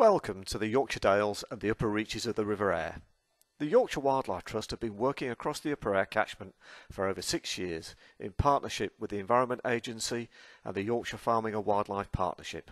Welcome to the Yorkshire Dales and the upper reaches of the River Aire. The Yorkshire Wildlife Trust have been working across the Upper Aire catchment for over 6 years in partnership with the Environment Agency and the Yorkshire Farming and Wildlife Partnership,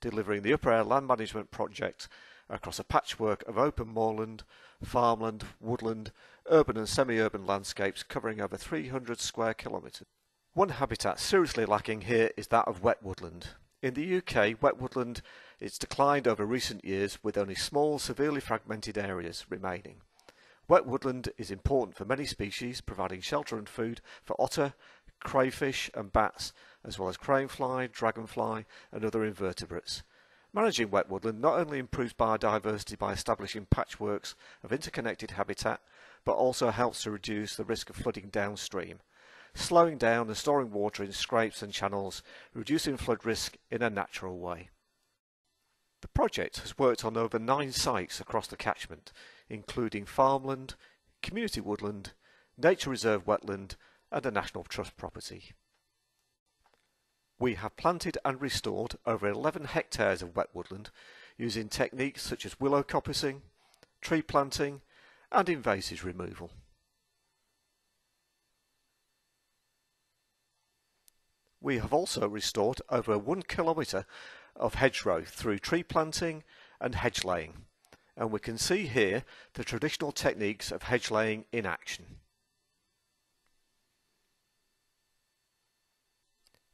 delivering the Upper Aire land management project across a patchwork of open moorland, farmland, woodland, urban and semi-urban landscapes covering over 300 square kilometres. One habitat seriously lacking here is that of wet woodland. In the UK, wet woodland is declined over recent years with only small, severely fragmented areas remaining. Wet woodland is important for many species, providing shelter and food for otter, crayfish and bats, as well as cranefly, dragonfly and other invertebrates. Managing wet woodland not only improves biodiversity by establishing patchworks of interconnected habitat, but also helps to reduce the risk of flooding downstream, slowing down and storing water in scrapes and channels, reducing flood risk in a natural way. The project has worked on over 9 sites across the catchment, including farmland, community woodland, nature reserve wetland and a National Trust property. We have planted and restored over 11 hectares of wet woodland using techniques such as willow coppicing, tree planting and invasive removal. We have also restored over 1 kilometre of hedgerow through tree planting and hedge laying, and we can see here the traditional techniques of hedge laying in action.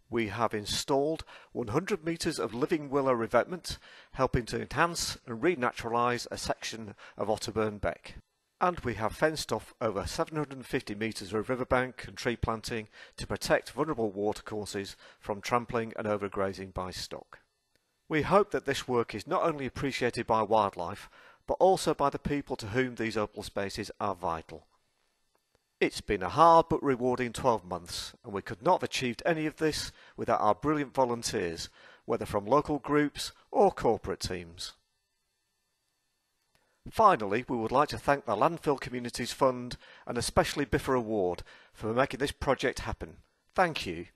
We have installed 100 metres of living willow revetment, helping to enhance and renaturalise a section of Otterburn Beck. And we have fenced off over 750 metres of riverbank and tree planting to protect vulnerable watercourses from trampling and overgrazing by stock. We hope that this work is not only appreciated by wildlife, but also by the people to whom these open spaces are vital. It's been a hard but rewarding 12 months, and we could not have achieved any of this without our brilliant volunteers, whether from local groups or corporate teams. Finally, we would like to thank the Landfill Communities Fund and especially Biffa Award for making this project happen. Thank you.